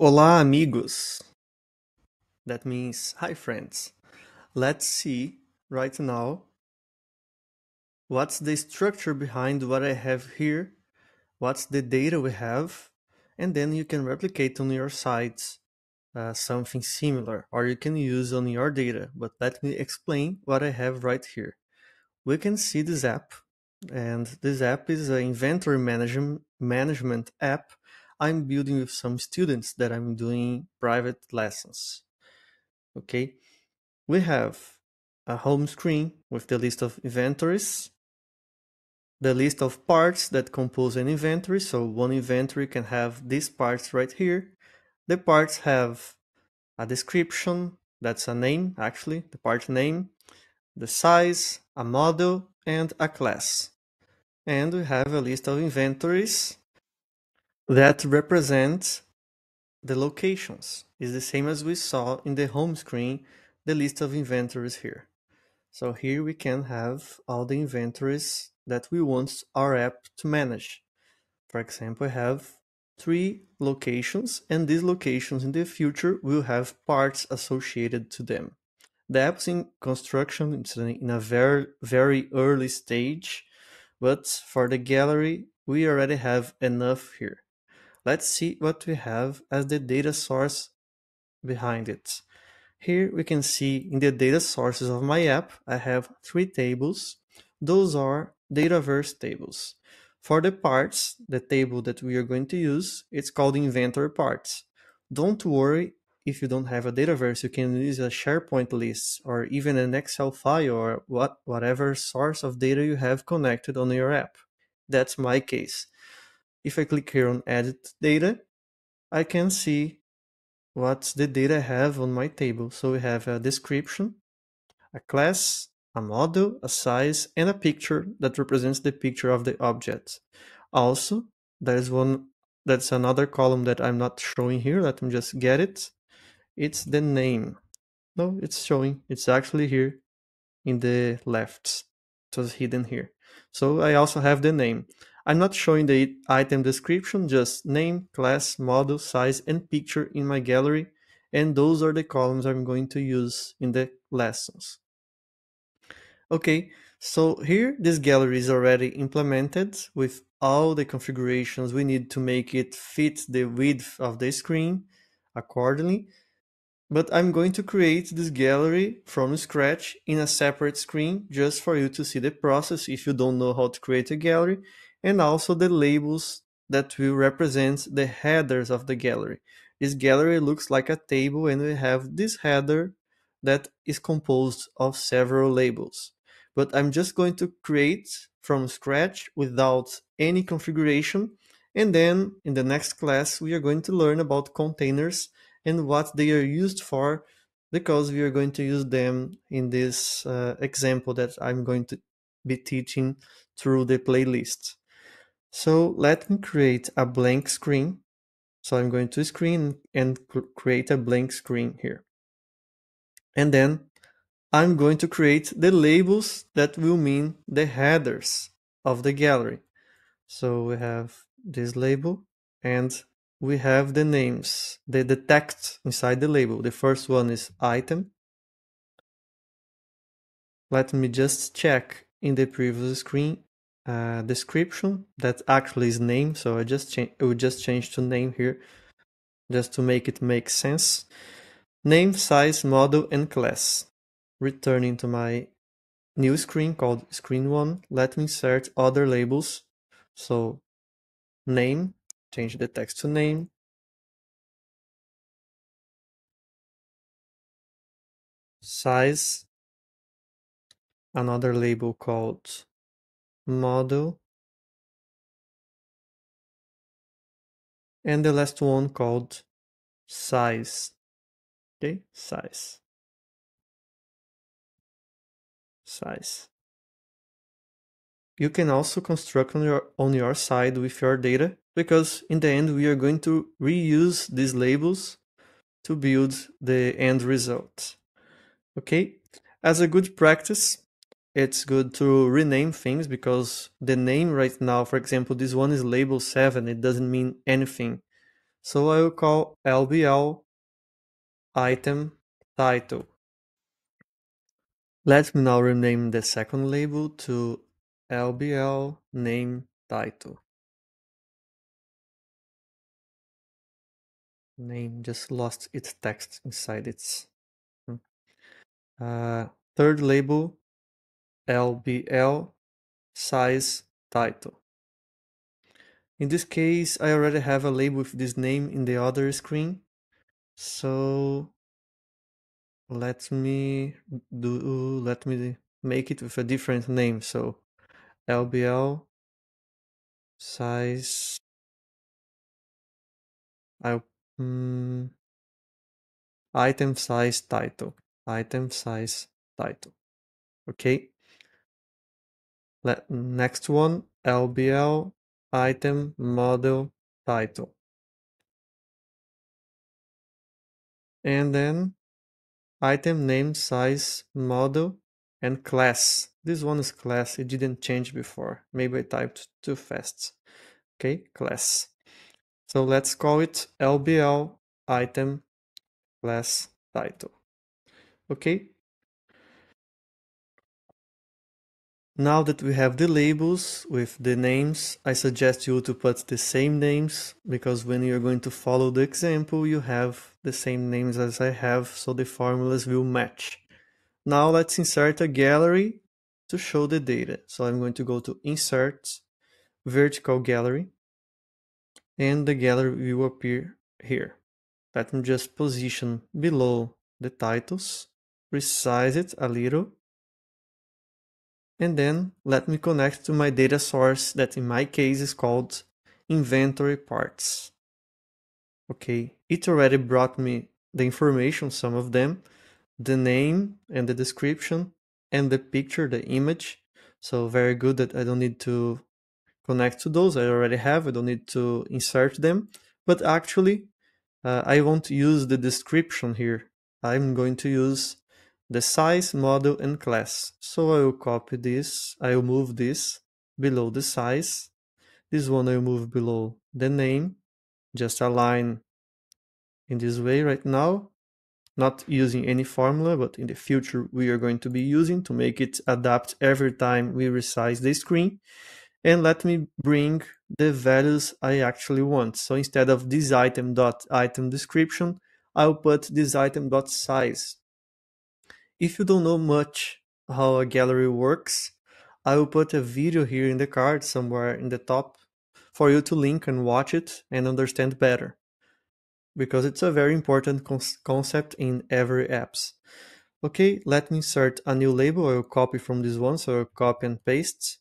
Olá, amigos. That means hi, friends. Let's see right now what's the structure behind what I have here, what's the data we have, and then you can replicate on your sites something similar, or you can use on your data. But let me explain what I have right here. We can see this app, and this app is an inventory management app I'm building with some students that I'm doing private lessons. Okay, we have a home screen with the list of inventories, the list of parts that compose an inventory. So one inventory can have these parts right here. The parts have a description, that's a name, actually, the part name, the size, a model, and a class. And we have a list of inventories that represent the locations. It's the same as we saw in the home screen, the list of inventories here. So here we can have all the inventories that we want our app to manage. For example, we have 3 locations, and these locations in the future will have parts associated to them. The app's in construction, it's in a very early stage, but for the gallery, we already have enough here. Let's see what we have as the data source behind it. Here we can see in the data sources of my app, I have 3 tables. Those are Dataverse tables. For the parts, the table that we are going to use, it's called Inventory Parts. Don't worry if you don't have a Dataverse, you can use a SharePoint list or even an Excel file or whatever source of data you have connected on your app. That's my case. If I click here on Edit Data, I can see what's the data I have on my table. So we have a description, a class, a model, a size, and a picture that represents the picture of the object. Also, that's another column that I'm not showing here. Let me just get it. It's the name. No, it's showing. It's actually here in the left. It was hidden here. So I also have the name. I'm not showing the item description, just name, class, model, size, and picture in my gallery. And those are the columns I'm going to use in the lessons. Okay, so here this gallery is already implemented with all the configurations we need to make it fit the width of the screen accordingly. But I'm going to create this gallery from scratch in a separate screen just for you to see the process if you don't know how to create a gallery, and also the labels that will represent the headers of the gallery. This gallery looks like a table, and we have this header that is composed of several labels. But I'm just going to create from scratch without any configuration. And then in the next class, we are going to learn about containers and what they are used for, because we are going to use them in this example that I'm going to be teaching through the playlist. So let me create a blank screen. So I'm going to screen and create a blank screen here. And then I'm going to create the labels that will mean the headers of the gallery. So we have this label, and we have the names, the text inside the label. The first one is item. Let me just check in the previous screen description, that actually is name. So I will just change to name here just to make it make sense. Name, size, model, and class. Returning to my new screen called screen 1, let me insert other labels. So name, change the text to name. Size, another label called model. And the last one called size. Okay, size. Size. You can also construct on your side with your data, because in the end we are going to reuse these labels to build the end result. Okay, as a good practice, it's good to rename things, because the name right now, for example, this one is label 7, it doesn't mean anything. So I will call lbl item title. Let me now rename the second label to lbl name title. Name just lost its text inside its third label, lbl size title. In this case, I already have a label with this name in the other screen, so let me make it with a different name. So lbl size. Item size title. Item size title. Okay. Next one, lbl item model title. And then item name size model and class. This one is class. It didn't change before. Maybe I typed too fast. Okay, class. So let's call it lbl item class title. Okay. Now that we have the labels with the names, I suggest you to put the same names, because when you're going to follow the example, you have the same names as I have, so the formulas will match. Now let's insert a gallery to show the data. So I'm going to go to Insert, Vertical Gallery. And the gallery will appear here. Let me just position below the titles, resize it a little, and then let me connect to my data source that in my case is called inventory parts. Okay, it already brought me the information, some of them, the name and the description and the picture, the image. So very good that I don't need to connect to those. I already have, I don't need to insert them, but actually I won't use the description here. I'm going to use the size, model and class. So I will copy this, I will move this below the size, this one I will move below the name, just align in this way right now, not using any formula, but in the future we are going to be using to make it adapt every time we resize the screen. And let me bring the values I actually want. So instead of this item.item description, I'll put this item.size. If you don't know much how a gallery works, I will put a video here in the card somewhere in the top for you to link and watch it and understand better, because it's a very important concept in every app. Okay, let me insert a new label. I will copy from this one, so I'll copy and paste.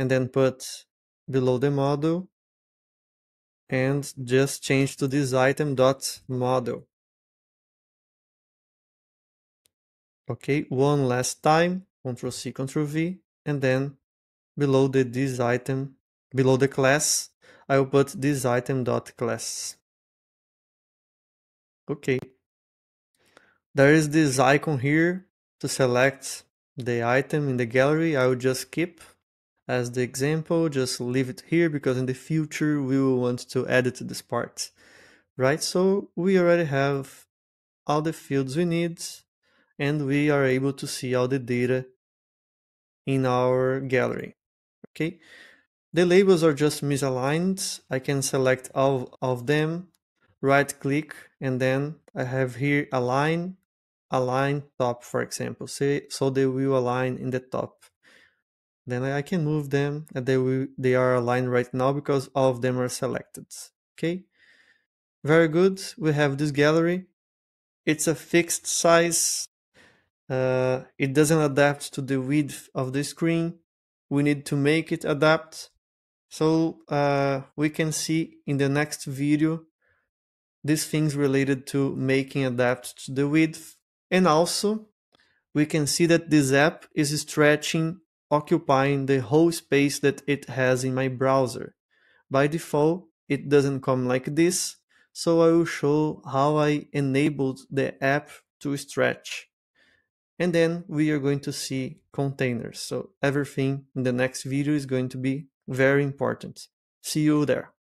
And then put below the model and just change to this item.model. Okay, one last time, Ctrl C, Ctrl V, and then below below the class, I will put this item.class. Okay. There is this icon here to select the item in the gallery. I will just keep as the example, just leave it here, because in the future we will want to edit this part, right? So we already have all the fields we need, and we are able to see all the data in our gallery, okay? The labels are just misaligned. I can select all of them, right-click, and then I have here align top, for example, so they will align in the top. Then I can move them, and they are aligned right now because all of them are selected. Okay, very good. We have this gallery. It's a fixed size. It doesn't adapt to the width of the screen. We need to make it adapt. So we can see in the next video these things related to making adapt to the width. And also we can see that this app is stretching, occupying the whole space that it has in my browser. By default, it doesn't come like this, so I will show how I enabled the app to stretch. And then we are going to see containers. So everything in the next video is going to be very important. See you there.